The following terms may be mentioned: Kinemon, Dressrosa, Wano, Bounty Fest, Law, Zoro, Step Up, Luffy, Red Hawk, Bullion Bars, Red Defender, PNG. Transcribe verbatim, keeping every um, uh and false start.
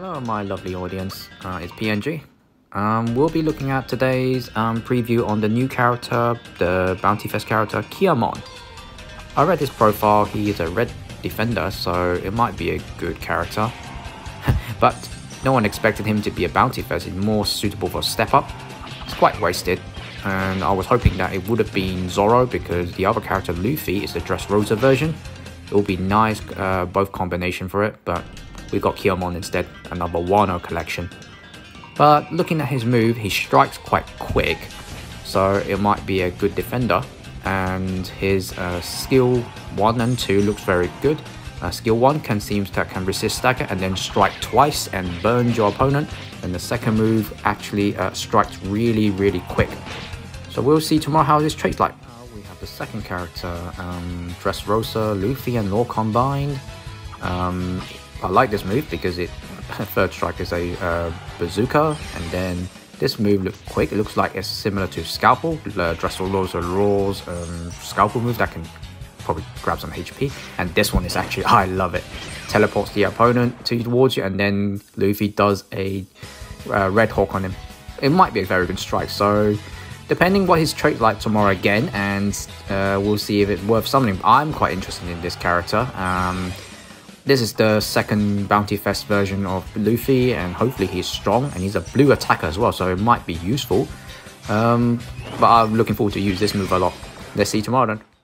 Hello my lovely audience, uh, it's P N G. Um, we'll be looking at today's um, preview on the new character, the Bounty Fest character, Kinemon. I read his profile, he is a Red Defender, so it might be a good character. But no one expected him to be a Bounty Fest, he's more suitable for Step Up. It's quite wasted, and I was hoping that it would have been Zoro because the other character, Luffy, is the Dressrosa version. It will be nice, uh, both combination for it, but we got Kinemon instead, another Wano collection. But looking at his move, he strikes quite quick, so it might be a good defender. And his uh, skill one and two looks very good. Uh, skill one can seems that can resist stagger and then strike twice and burn your opponent. And the second move actually uh, strikes really, really quick. So we'll see tomorrow how this trait's like. Uh, we have the second character, um, Dressrosa, Luffy and Law combined. Um, I like this move because it third strike is a uh, bazooka, and then this move looks quick. It looks like it's similar to Scalpel. Uh, Dressrosa Law's um, Scalpel move that can probably grab some H P, and this one is actually, I love it, teleports the opponent towards you and then Luffy does a uh, Red Hawk on him. It might be a very good strike, so depending what his trait like tomorrow again, and uh, we'll see if it's worth summoning. I'm quite interested in this character. Um, This is the second Bounty Fest version of Luffy, and hopefully he's strong, and he's a blue attacker as well, so it might be useful. Um, but I'm looking forward to use this move a lot. Let's see you tomorrow then.